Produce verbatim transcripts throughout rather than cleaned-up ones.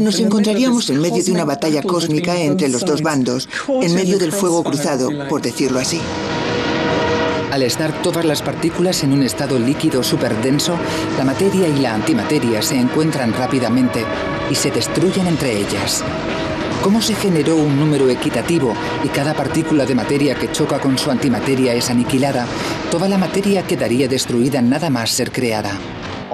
Nos encontraríamos en medio de una batalla cósmica entre los dos bandos, en medio del fuego cruzado, por decirlo así. Al estar todas las partículas en un estado líquido superdenso, la materia y la antimateria se encuentran rápidamente y se destruyen entre ellas. ¿Cómo se generó un número equitativo y cada partícula de materia que choca con su antimateria es aniquilada? Toda la materia quedaría destruida nada más ser creada.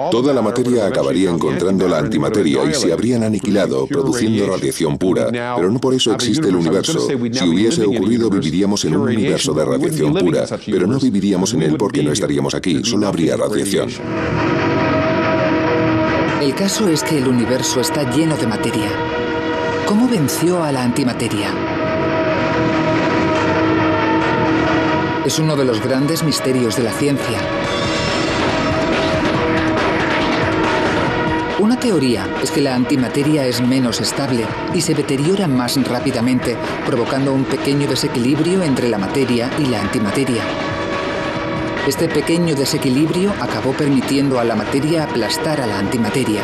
Toda la materia acabaría encontrando la antimateria y se habrían aniquilado, produciendo radiación pura. Pero no por eso existe el universo. Si hubiese ocurrido, viviríamos en un universo de radiación pura, pero no viviríamos en él porque no estaríamos aquí, solo habría radiación. El caso es que el universo está lleno de materia. ¿Cómo venció a la antimateria? Es uno de los grandes misterios de la ciencia. Una teoría es que la antimateria es menos estable y se deteriora más rápidamente, provocando un pequeño desequilibrio entre la materia y la antimateria. Este pequeño desequilibrio acabó permitiendo a la materia aplastar a la antimateria.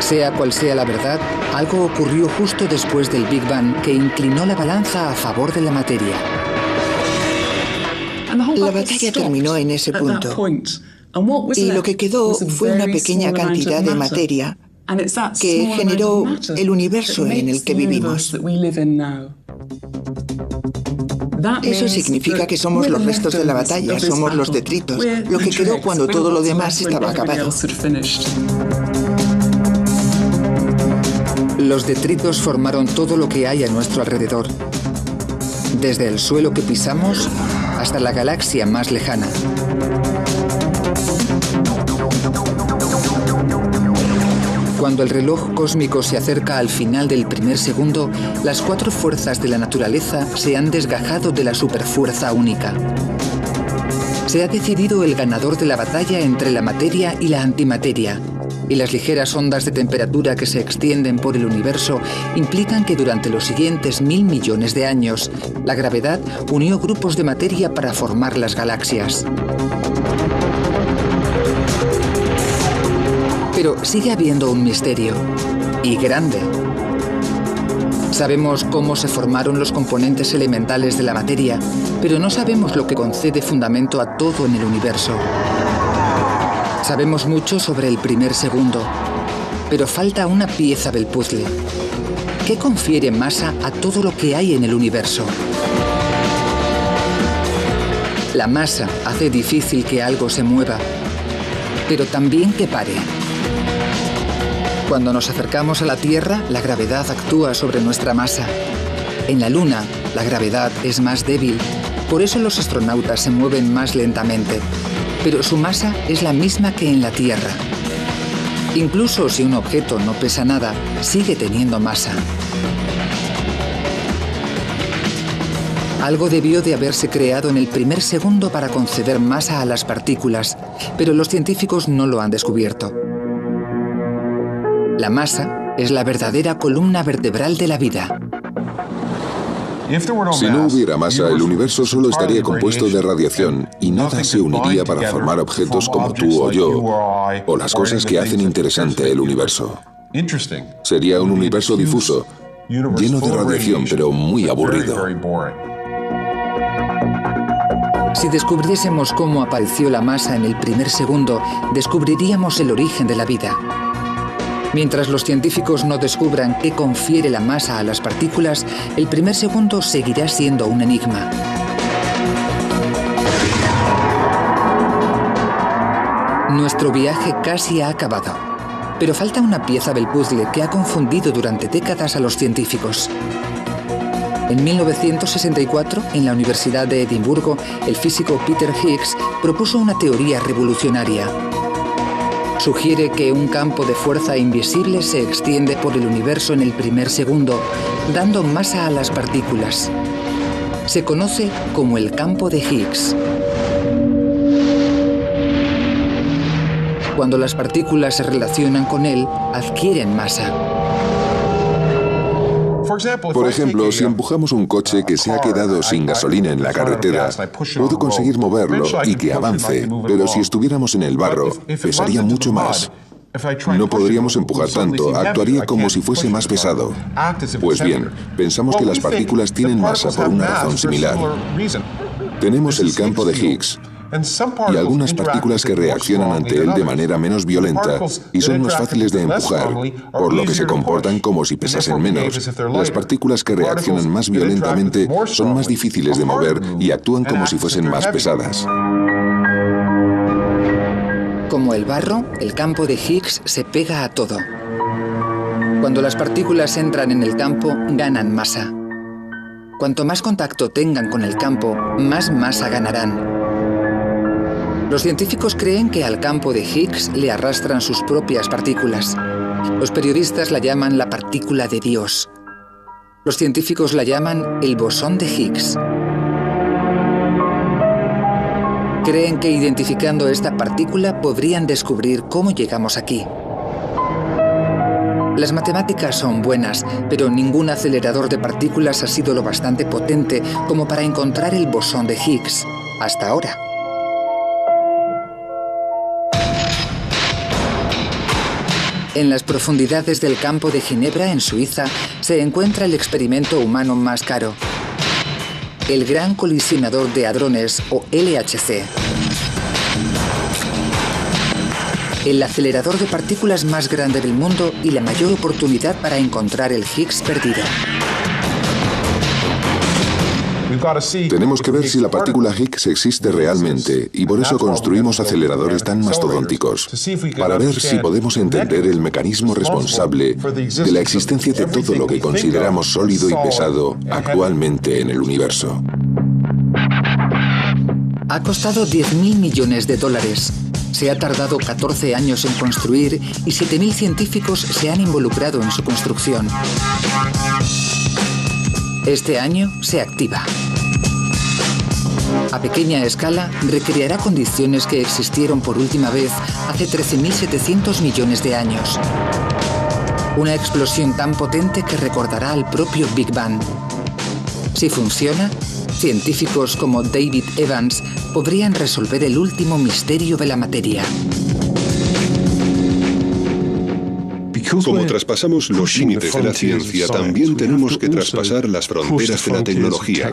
Sea cual sea la verdad, algo ocurrió justo después del Big Bang que inclinó la balanza a favor de la materia. La batalla terminó en ese punto. Y lo que quedó fue una pequeña cantidad de materia que generó el universo en el que vivimos. Eso significa que somos los restos de la batalla, somos los detritos, lo que quedó cuando todo lo demás estaba acabado. Los detritos formaron todo lo que hay a nuestro alrededor, desde el suelo que pisamos hasta la galaxia más lejana. Cuando el reloj cósmico se acerca al final del primer segundo, las cuatro fuerzas de la naturaleza se han desgajado de la superfuerza única. Se ha decidido el ganador de la batalla entre la materia y la antimateria, y las ligeras ondas de temperatura que se extienden por el universo implican que durante los siguientes mil millones de años, la gravedad unió grupos de materia para formar las galaxias. Pero sigue habiendo un misterio, y grande. Sabemos cómo se formaron los componentes elementales de la materia, pero no sabemos lo que concede fundamento a todo en el universo. Sabemos mucho sobre el primer segundo, pero falta una pieza del puzzle. ¿Qué confiere masa a todo lo que hay en el universo? La masa hace difícil que algo se mueva, pero también que pare. Cuando nos acercamos a la Tierra, la gravedad actúa sobre nuestra masa. En la Luna, la gravedad es más débil. Por eso los astronautas se mueven más lentamente. Pero su masa es la misma que en la Tierra. Incluso si un objeto no pesa nada, sigue teniendo masa. Algo debió de haberse creado en el primer segundo para conceder masa a las partículas, pero los científicos no lo han descubierto. La masa es la verdadera columna vertebral de la vida. Si no hubiera masa, el universo solo estaría compuesto de radiación y nada se uniría para formar objetos como tú o yo, o las cosas que hacen interesante el universo. Sería un universo difuso, lleno de radiación, pero muy aburrido. Si descubriésemos cómo apareció la masa en el primer segundo, descubriríamos el origen de la vida. Mientras los científicos no descubran qué confiere la masa a las partículas, el primer segundo seguirá siendo un enigma. Nuestro viaje casi ha acabado, pero falta una pieza del puzzle que ha confundido durante décadas a los científicos. En mil novecientos sesenta y cuatro, en la Universidad de Edimburgo, el físico Peter Higgs propuso una teoría revolucionaria. Sugiere que un campo de fuerza invisible se extiende por el universo en el primer segundo, dando masa a las partículas. Se conoce como el campo de Higgs. Cuando las partículas se relacionan con él, adquieren masa. Por ejemplo, si empujamos un coche que se ha quedado sin gasolina en la carretera, puedo conseguir moverlo y que avance, pero si estuviéramos en el barro, pesaría mucho más. No podríamos empujar tanto, actuaría como si fuese más pesado. Pues bien, pensamos que las partículas tienen masa por una razón similar. Tenemos el campo de Higgs y algunas partículas que reaccionan ante él de manera menos violenta y son más fáciles de empujar, por lo que se comportan como si pesasen menos. Las partículas que reaccionan más violentamente son más difíciles de mover y actúan como si fuesen más pesadas. Como el barro, el campo de Higgs se pega a todo. Cuando las partículas entran en el campo, ganan masa. Cuanto más contacto tengan con el campo, más masa ganarán. Los científicos creen que al campo de Higgs le arrastran sus propias partículas. Los periodistas la llaman la partícula de Dios. Los científicos la llaman el bosón de Higgs. Creen que identificando esta partícula podrían descubrir cómo llegamos aquí. Las matemáticas son buenas, pero ningún acelerador de partículas ha sido lo bastante potente como para encontrar el bosón de Higgs, hasta ahora. En las profundidades del campo de Ginebra, en Suiza, se encuentra el experimento humano más caro. El Gran Colisionador de Hadrones, o L H C. El acelerador de partículas más grande del mundo y la mayor oportunidad para encontrar el Higgs perdido. Tenemos que ver si la partícula Higgs existe realmente y por eso construimos aceleradores tan mastodónticos, para ver si podemos entender el mecanismo responsable de la existencia de todo lo que consideramos sólido y pesado actualmente en el universo. Ha costado diez mil millones de dólares. Se ha tardado catorce años en construir y siete mil científicos se han involucrado en su construcción. Este año se activa. A pequeña escala, recreará condiciones que existieron por última vez hace trece mil setecientos millones de años. Una explosión tan potente que recordará al propio Big Bang. Si funciona, científicos como David Evans podrían resolver el último misterio de la materia. Como traspasamos los límites de la ciencia, también tenemos que traspasar las fronteras de la tecnología.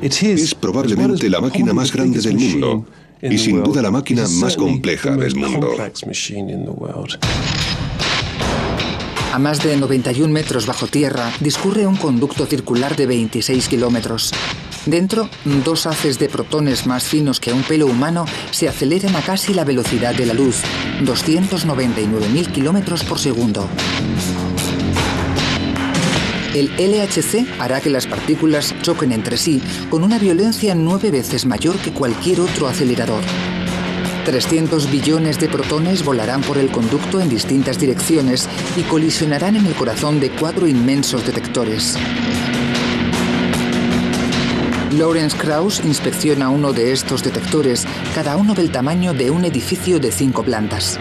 Es probablemente la máquina más grande del mundo y sin duda la máquina más compleja del mundo. A más de noventa y un metros bajo tierra discurre un conducto circular de veintiséis kilómetros. Dentro, dos haces de protones más finos que un pelo humano se aceleran a casi la velocidad de la luz, doscientos noventa y nueve mil kilómetros por segundo. El L H C hará que las partículas choquen entre sí con una violencia nueve veces mayor que cualquier otro acelerador. trescientos billones de protones volarán por el conducto en distintas direcciones y colisionarán en el corazón de cuatro inmensos detectores. Lawrence Krauss inspecciona uno de estos detectores, cada uno del tamaño de un edificio de cinco plantas.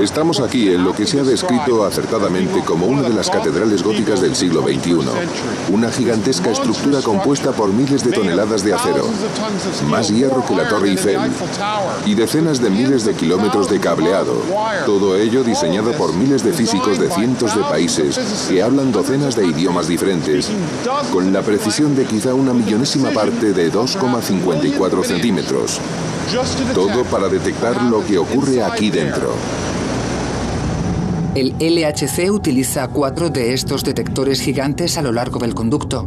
Estamos aquí en lo que se ha descrito acertadamente como una de las catedrales góticas del siglo veintiuno. Una gigantesca estructura compuesta por miles de toneladas de acero, más hierro que la Torre Eiffel, y decenas de miles de kilómetros de cableado. Todo ello diseñado por miles de físicos de cientos de países que hablan docenas de idiomas diferentes, con la precisión de quizá una millonésima parte de dos coma cincuenta y cuatro centímetros. Todo para detectar lo que ocurre aquí dentro. El L H C utiliza cuatro de estos detectores gigantes a lo largo del conducto.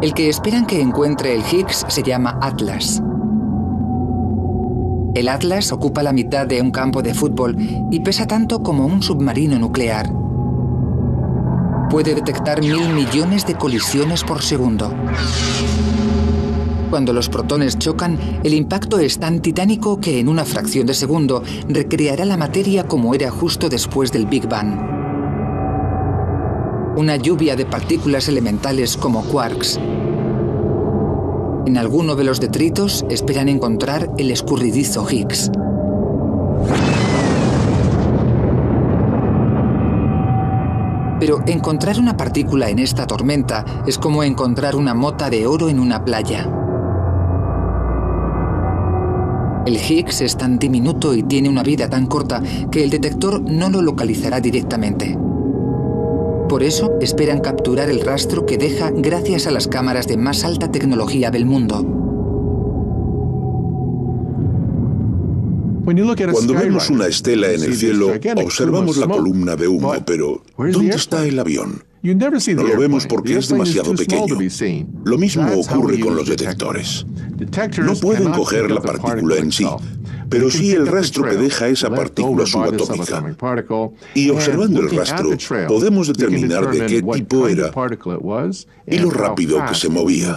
El que esperan que encuentre el Higgs se llama Atlas. El Atlas ocupa la mitad de un campo de fútbol y pesa tanto como un submarino nuclear. Puede detectar mil millones de colisiones por segundo. Cuando los protones chocan, el impacto es tan titánico que en una fracción de segundo recreará la materia como era justo después del Big Bang. Una lluvia de partículas elementales como quarks. En alguno de los detritos esperan encontrar el escurridizo Higgs. Pero encontrar una partícula en esta tormenta es como encontrar una mota de oro en una playa. El Higgs es tan diminuto y tiene una vida tan corta que el detector no lo localizará directamente. Por eso esperan capturar el rastro que deja gracias a las cámaras de más alta tecnología del mundo. Cuando vemos una estela en el cielo, observamos la columna de humo, pero ¿dónde está el avión? No lo vemos porque es demasiado pequeño. Lo mismo ocurre con los detectores. No pueden coger la partícula en sí, pero sí el rastro que deja esa partícula subatómica. Y observando el rastro, podemos determinar de qué tipo era y lo rápido que se movía.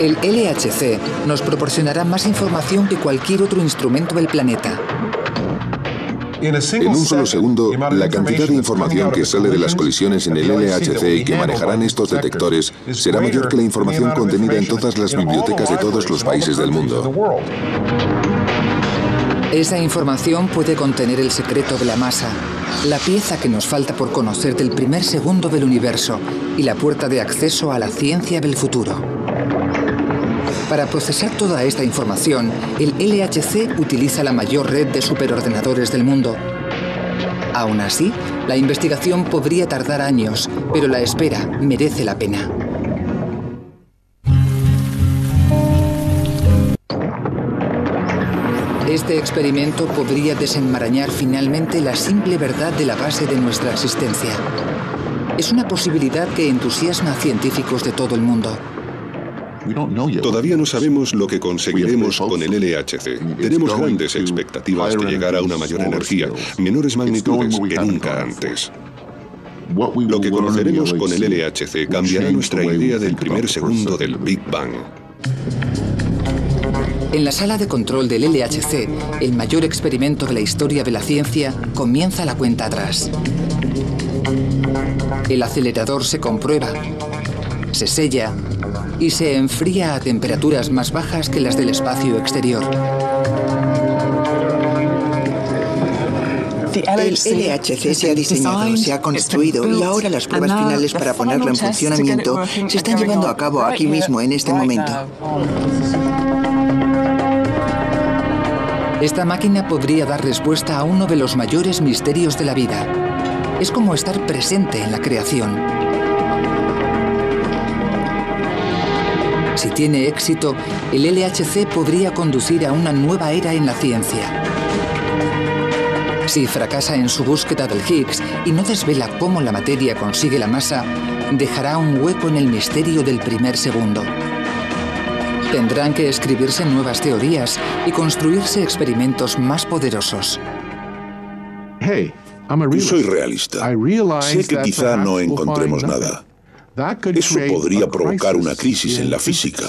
El L H C nos proporcionará más información que cualquier otro instrumento del planeta. En un solo segundo, la cantidad de información que sale de las colisiones en el L H C y que manejarán estos detectores será mayor que la información contenida en todas las bibliotecas de todos los países del mundo. Esa información puede contener el secreto de la masa, la pieza que nos falta por conocer del primer segundo del universo y la puerta de acceso a la ciencia del futuro. Para procesar toda esta información, el L H C utiliza la mayor red de superordenadores del mundo. Aún así, la investigación podría tardar años, pero la espera merece la pena. Este experimento podría desenmarañar finalmente la simple verdad de la base de nuestra existencia. Es una posibilidad que entusiasma a científicos de todo el mundo. Todavía no sabemos lo que conseguiremos con el L H C. Tenemos grandes expectativas de llegar a una mayor energía, menores magnitudes que nunca antes. Lo que conoceremos con el L H C cambiará nuestra idea del primer segundo del Big Bang. En la sala de control del L H C, el mayor experimento de la historia de la ciencia, comienza la cuenta atrás. El acelerador se comprueba, se sella y se enfría a temperaturas más bajas que las del espacio exterior. El L H C se ha diseñado, se ha construido y ahora las pruebas finales para ponerlo en funcionamiento se están llevando a cabo aquí mismo, en este momento. Esta máquina podría dar respuesta a uno de los mayores misterios de la vida. Es como estar presente en la creación. Si tiene éxito, el L H C podría conducir a una nueva era en la ciencia. Si fracasa en su búsqueda del Higgs y no desvela cómo la materia consigue la masa, dejará un hueco en el misterio del primer segundo. Tendrán que escribirse nuevas teorías y construirse experimentos más poderosos. Yo soy realista. Sé que quizá no encontremos nada. Eso podría provocar una crisis en la física.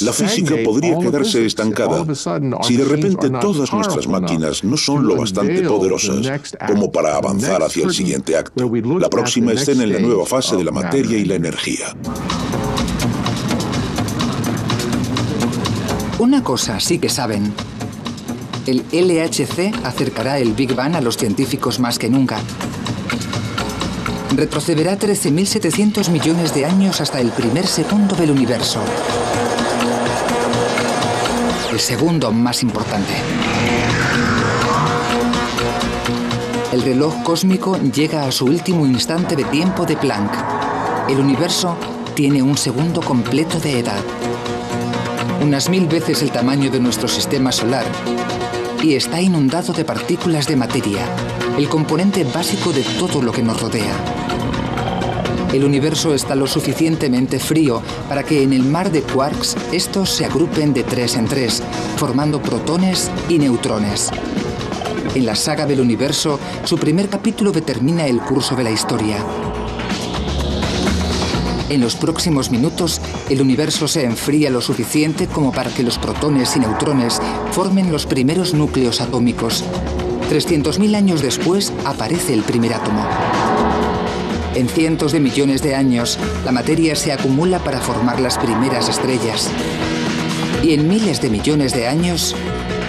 La física podría quedarse estancada si de repente todas nuestras máquinas no son lo bastante poderosas como para avanzar hacia el siguiente acto, la próxima escena en la nueva fase de la materia y la energía. Una cosa sí que saben. El L H C acercará el Big Bang a los científicos más que nunca. Retrocederá trece mil setecientos millones de años hasta el primer segundo del universo. El segundo más importante. El reloj cósmico llega a su último instante de tiempo de Planck. El universo tiene un segundo completo de edad. Unas mil veces el tamaño de nuestro sistema solar. Y está inundado de partículas de materia, el componente básico de todo lo que nos rodea. El universo está lo suficientemente frío para que en el mar de quarks estos se agrupen de tres en tres, formando protones y neutrones. En la saga del universo, su primer capítulo determina el curso de la historia. En los próximos minutos, el universo se enfría lo suficiente como para que los protones y neutrones formen los primeros núcleos atómicos. trescientos mil años después, aparece el primer átomo. En cientos de millones de años, la materia se acumula para formar las primeras estrellas. Y en miles de millones de años,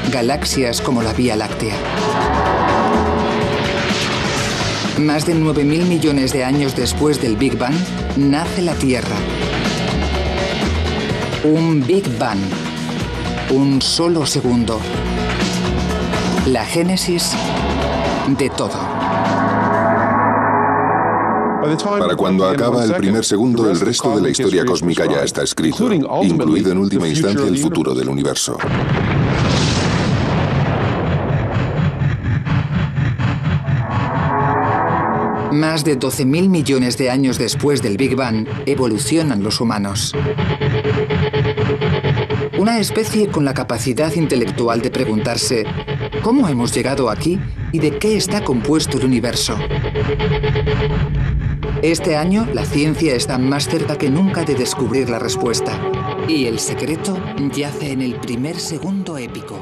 galaxias como la Vía Láctea. Más de nueve mil millones de años después del Big Bang, nace la Tierra. Un Big Bang. Un solo segundo. La génesis de todo. Para cuando acaba el primer segundo, el resto de la historia cósmica ya está escrito, incluido en última instancia el futuro del universo. Más de doce mil millones de años después del Big Bang, evolucionan los humanos. Una especie con la capacidad intelectual de preguntarse, ¿cómo hemos llegado aquí y de qué está compuesto el universo? Este año, la ciencia está más cerca que nunca de descubrir la respuesta. Y el secreto yace en el primer segundo épico,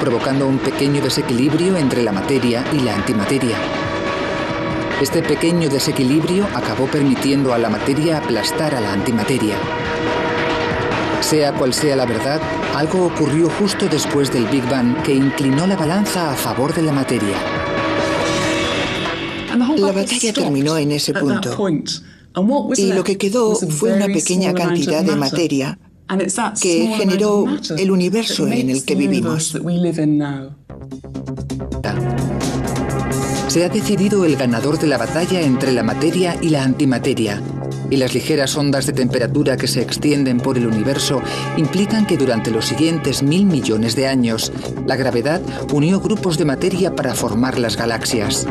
provocando un pequeño desequilibrio entre la materia y la antimateria. Este pequeño desequilibrio acabó permitiendo a la materia aplastar a la antimateria. Sea cual sea la verdad, algo ocurrió justo después del Big Bang que inclinó la balanza a favor de la materia. La batalla terminó en ese punto, y lo que quedó fue una pequeña cantidad de materia que generó el universo en el que vivimos. Se ha decidido el ganador de la batalla entre la materia y la antimateria, y las ligeras ondas de temperatura que se extienden por el universo implican que durante los siguientes mil millones de años, la gravedad unió grupos de materia para formar las galaxias.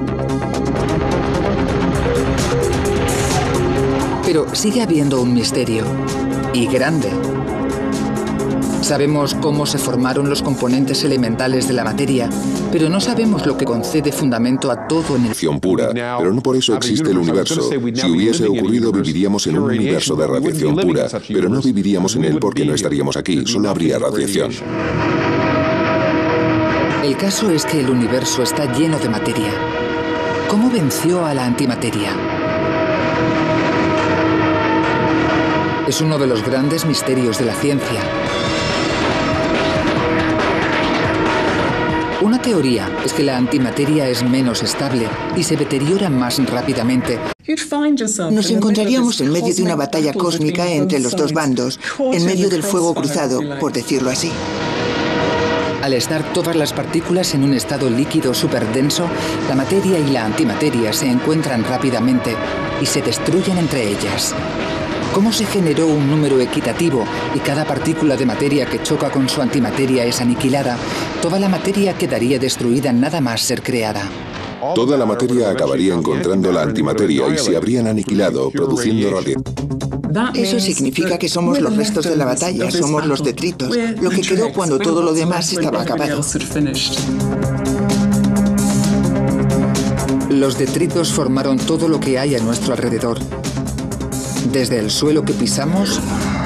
Pero sigue habiendo un misterio, y grande. Sabemos cómo se formaron los componentes elementales de la materia, pero no sabemos lo que concede fundamento a todo en el... Acción pura, pero no por eso existe el universo. Si hubiese ocurrido, viviríamos en un universo de radiación pura, pero no viviríamos en él porque no estaríamos aquí, solo habría radiación. El caso es que el universo está lleno de materia. ¿Cómo venció a la antimateria? Es uno de los grandes misterios de la ciencia. Una teoría es que la antimateria es menos estable y se deteriora más rápidamente. Nos encontraríamos en medio de una batalla cósmica entre los dos bandos, en medio del fuego cruzado, por decirlo así. Al estar todas las partículas en un estado líquido superdenso, la materia y la antimateria se encuentran rápidamente y se destruyen entre ellas. ¿Cómo se generó un número equitativo y cada partícula de materia que choca con su antimateria es aniquilada? Toda la materia quedaría destruida nada más ser creada. Toda la materia acabaría encontrando la antimateria y se habrían aniquilado, produciendo radiación. Eso significa que somos los restos de la batalla, somos los detritos, lo que quedó cuando todo lo demás estaba acabado. Los detritos formaron todo lo que hay a nuestro alrededor. Desde el suelo que pisamos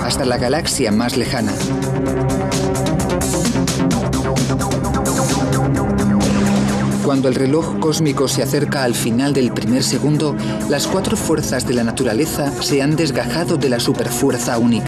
hasta la galaxia más lejana. Cuando el reloj cósmico se acerca al final del primer segundo, las cuatro fuerzas de la naturaleza se han desgajado de la superfuerza única.